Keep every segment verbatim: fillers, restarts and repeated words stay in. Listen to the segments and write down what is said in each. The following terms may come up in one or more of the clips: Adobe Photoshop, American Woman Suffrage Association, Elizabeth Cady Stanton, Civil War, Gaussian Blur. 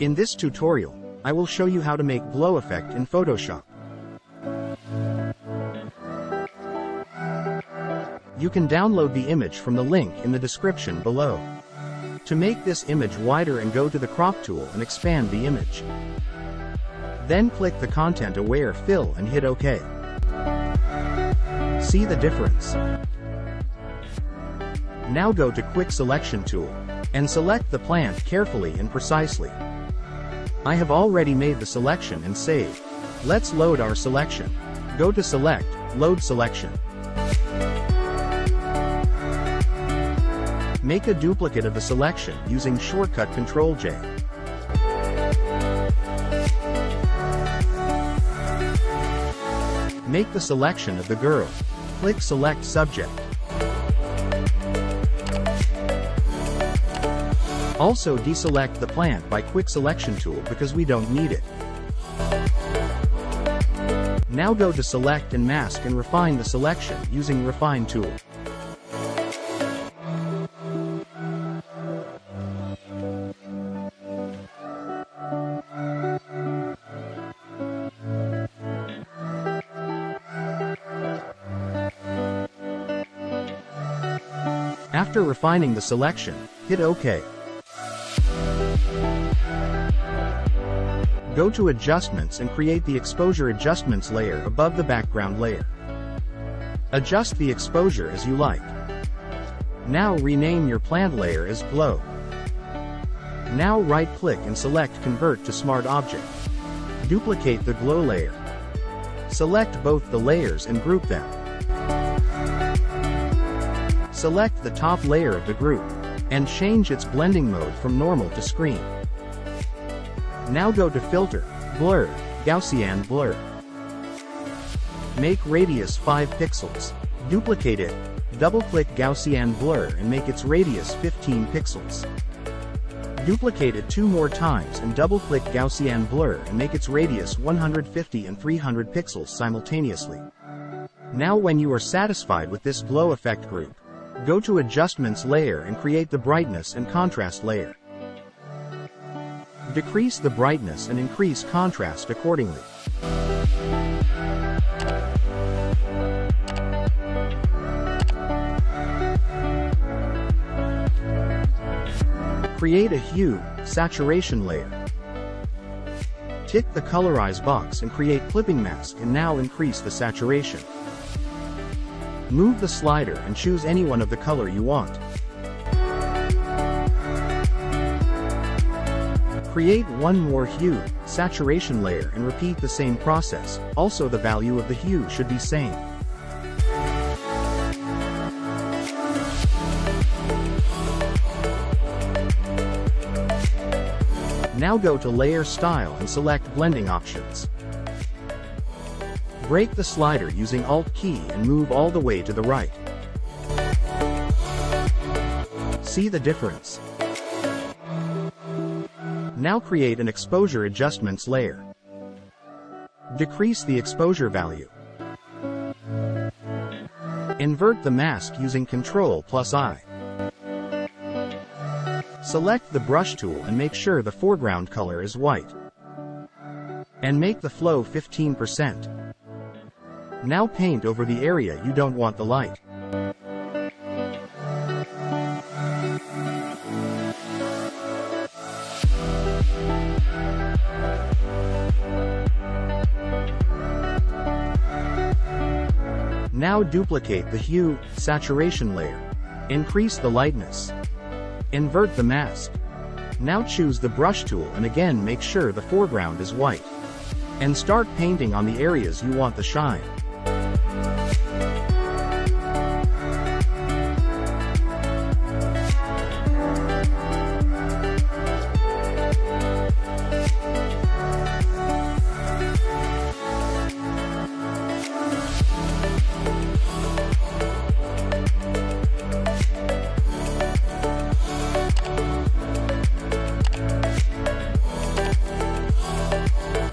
In this tutorial, I will show you how to make glow effect in Photoshop. You can download the image from the link in the description below. To make this image wider and go to the crop tool and expand the image. Then click the content aware fill and hit OK. See the difference? Now go to quick selection tool and select the plant carefully and precisely. I have already made the selection and saved. Let's load our selection. Go to select, load selection. Make a duplicate of the selection using shortcut control J. Make the selection of the girl. Click select subject. Also deselect the plant by quick selection tool because we don't need it. Now go to select and mask and refine the selection using refine tool. After refining the selection, hit OK. Go to Adjustments and create the Exposure Adjustments layer above the background layer. Adjust the exposure as you like. Now rename your plant layer as Glow. Now right-click and select Convert to Smart Object. Duplicate the Glow layer. Select both the layers and group them. Select the top layer of the group, and change its blending mode from normal to screen. Now go to Filter, Blur, Gaussian Blur. Make radius five pixels. Duplicate it, double-click Gaussian Blur and make its radius fifteen pixels. Duplicate it two more times and double-click Gaussian Blur and make its radius one hundred fifty and three hundred pixels simultaneously. Now when you are satisfied with this glow effect group, go to Adjustments layer and create the Brightness and Contrast layer. Decrease the brightness and increase contrast accordingly. Create a Hue, Saturation layer. Tick the Colorize box and create Clipping Mask and now increase the saturation. Move the slider and choose any one of the color you want. Create one more hue, saturation layer and repeat the same process, also the value of the hue should be same. Now go to Layer Style and select Blending Options. Break the slider using Alt key and move all the way to the right. See the difference? Now create an Exposure Adjustments layer. Decrease the exposure value. Invert the mask using control plus I. Select the brush tool and make sure the foreground color is white. And make the flow fifteen percent. Now paint over the area you don't want the light. Now duplicate the hue, saturation layer. Increase the lightness. Invert the mask. Now choose the brush tool and again make sure the foreground is white. And start painting on the areas you want the shine.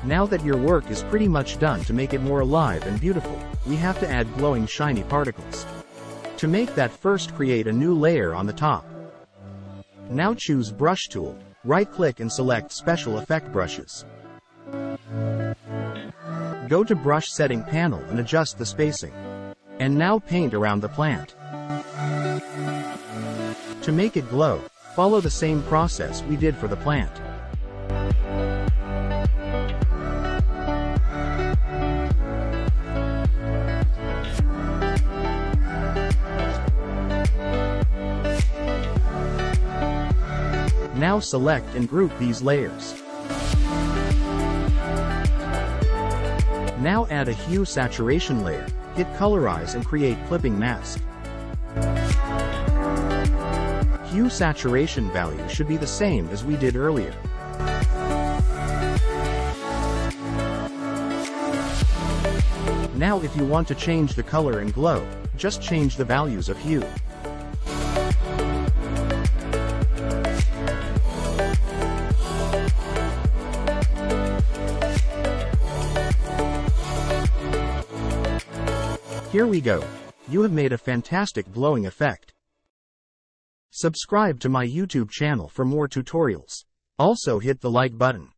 Now that your work is pretty much done, to make it more alive and beautiful, we have to add glowing shiny particles. To make that, first create a new layer on the top. Now choose brush tool, Right-click and select Special Effect Brushes. Go to Brush Setting Panel and adjust the spacing. And now paint around the plant. To make it glow, follow the same process we did for the plant. Now select and group these layers. Now add a hue saturation layer, hit Colorize and create clipping mask. Hue saturation value should be the same as we did earlier. Now if you want to change the color and glow, just change the values of hue. Here we go. You have made a fantastic glowing effect. Subscribe to my YouTube channel for more tutorials. Also hit the like button.